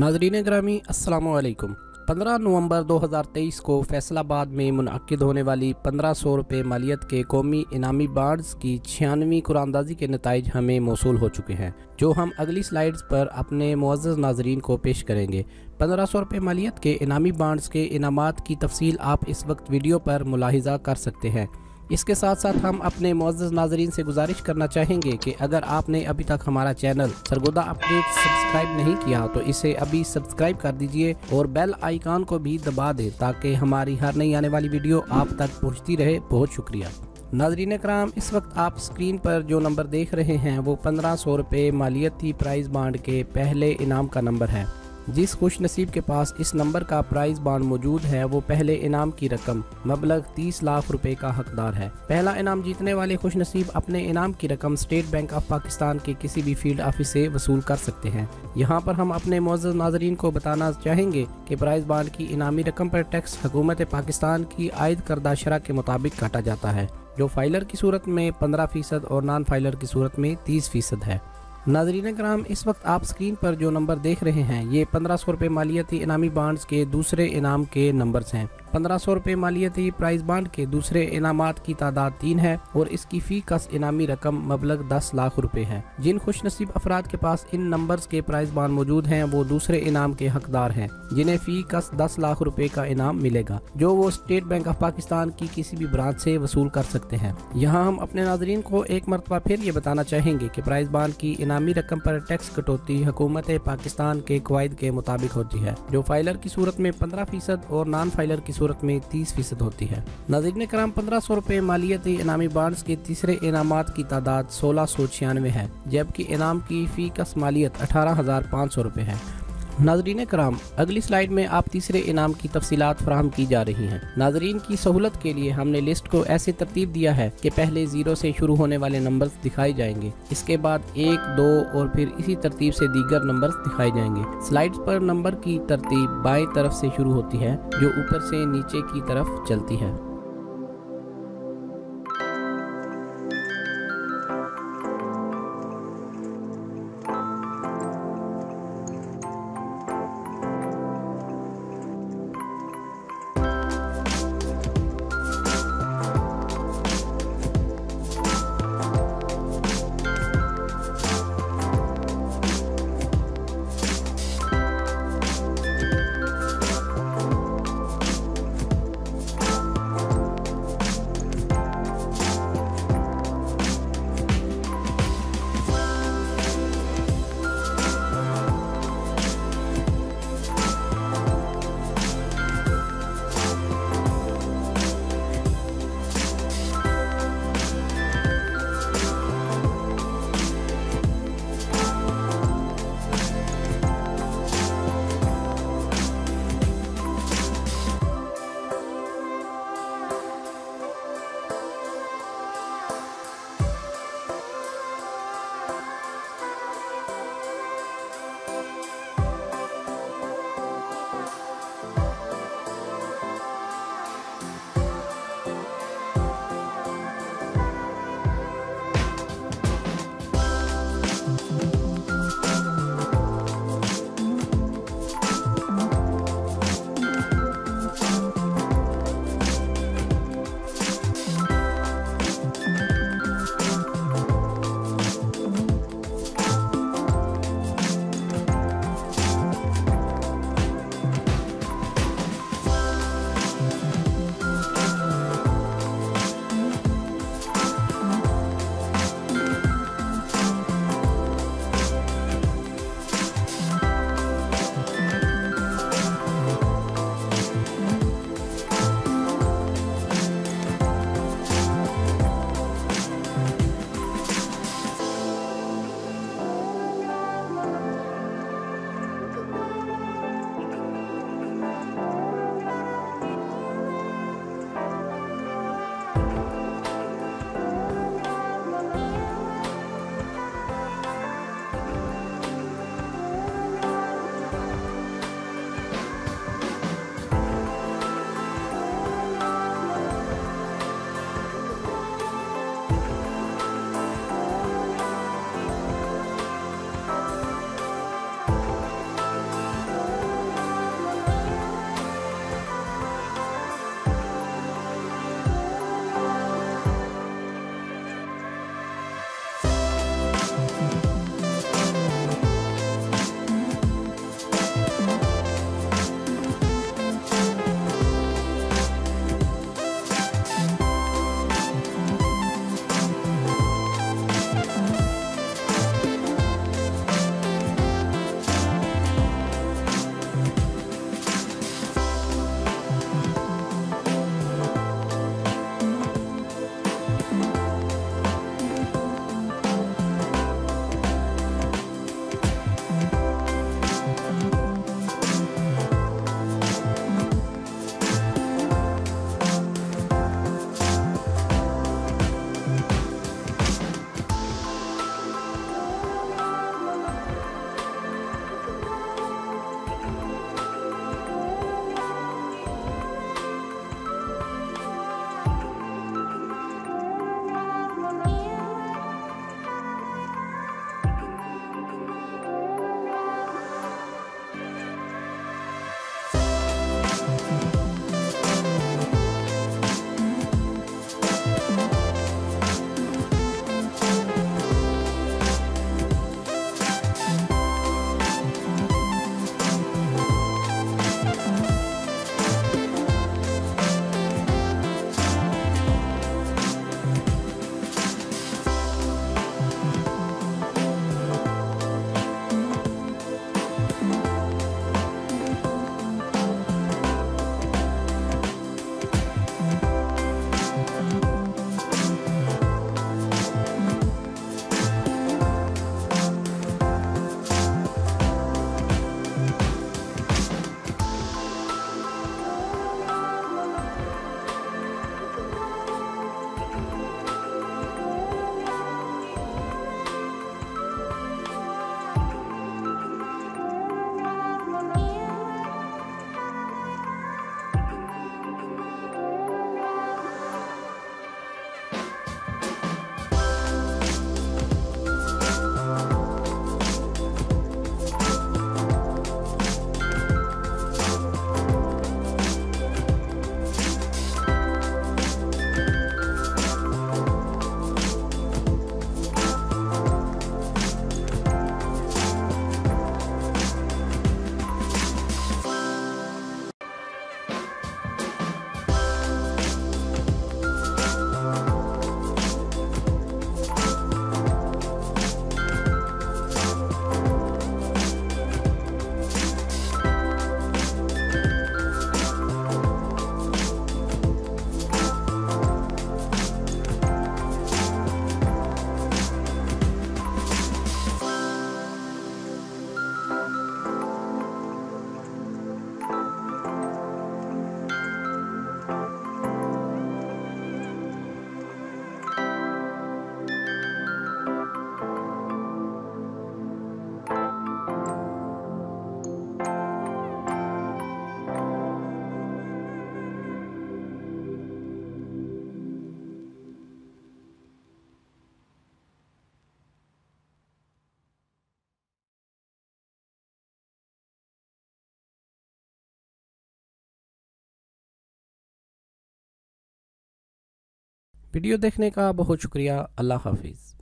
नाजरीन ग्रामी अस्सलाम वालेकुम। 15 नवंबर 2023 को फैसलाबाद में मुनअक़िद होने वाली 1500 रुपये मालियत के कौमी इनामी बांड्स की 96वीं कुरानंदाजी के नताइज हमें मौसूल हो चुके हैं, जो हम अगली स्लाइड्स पर अपने मुअज़्ज़ज़ नाजरीन को पेश करेंगे। 1500 रुपये मालियत के इनामी बांड्स के इनामात की तफसील आप इस वक्त वीडियो पर मुलाहिजा कर सकते हैं। इसके साथ साथ हम अपने मुअज़्ज़ज़ नाजरीन से गुजारिश करना चाहेंगे कि अगर आपने अभी तक हमारा चैनल सरगोदा अपडेट्स सब्सक्राइब नहीं किया तो इसे अभी सब्सक्राइब कर दीजिए और बेल आइकॉन को भी दबा दें ताकि हमारी हर नई आने वाली वीडियो आप तक पहुंचती रहे। बहुत शुक्रिया। नाजरीन कराम, इस वक्त आप स्क्रीन पर जो नंबर देख रहे हैं वो 1500 रुपये मालियती प्राइज़ बांड के पहले इनाम का नंबर है। जिस खुश नसीब के पास इस नंबर का प्राइज़ बांड मौजूद है वो पहले इनाम की रकम मबलग 30 लाख रुपए का हकदार है। पहला इनाम जीतने वाले खुश नसीब अपने इनाम की रकम स्टेट बैंक ऑफ पाकिस्तान के किसी भी फील्ड ऑफिस से वसूल कर सकते हैं। यहाँ पर हम अपने मुअज़्ज़ज़ नाजरीन को बताना चाहेंगे कि प्राइज़ बांड की इनामी रकम पर टैक्स हुकूमत पाकिस्तान की आयद करदा शरह के मुताबिक काटा जाता है, जो फाइलर की सूरत में 15% और नॉन फाइलर की सूरत में 30% है। नाजरीन कराम, इस वक्त आप स्क्रीन पर जो नंबर देख रहे हैं ये 1500 रुपये मालियती इनामी बांड्स के दूसरे इनाम के नंबर्स हैं। 1500 रुपये मालियती प्राइज़ बांड के दूसरे इनामात की तादाद 3 है और इसकी फ़ी कस इनामी रकम मबलग 10 लाख रुपए है। जिन खुश नसीब अफराद के पास इन नंबर्स के प्राइज़ बांड मौजूद हैं वो दूसरे इनाम के हकदार हैं, जिन्हें फ़ी कस 10 लाख रुपए का इनाम मिलेगा, जो वो स्टेट बैंक ऑफ पाकिस्तान की किसी भी ब्रांच से वसूल कर सकते हैं। यहाँ हम अपने नाजरीन को एक मरतबा फिर ये बताना चाहेंगे कि प्राइज़ बांड की इनामी रकम पर टैक्स कटौती हुकूमत पाकिस्तान के कवायद के मुताबिक होती है, जो फाइलर की सूरत में 15% और नॉन फाइलर की सूरत में 30% होती है। नाज़रीन कराम, 1500 रुपये मालियती इनामी बांड्स के तीसरे इनामात की तादाद 1696 है, जबकि इनाम की फ़ी कस मालियत 18,500 रुपये है। नाजरीन कराम, अगली स्लाइड में आप तीसरे इनाम की तफसीलात फराहम की जा रही हैं। नाजरीन की सहूलत के लिए हमने लिस्ट को ऐसे तरतीब दिया है कि पहले 0 से शुरू होने वाले नंबर्स दिखाए जाएंगे, इसके बाद 1, 2 और फिर इसी तरतीब से दीगर नंबर्स दिखाए जाएंगे। स्लाइड्स पर नंबर की तरतीब बाएं तरफ से शुरू होती है जो ऊपर से नीचे की तरफ चलती है। वीडियो देखने का बहुत शुक्रिया। अल्लाह हाफिज़।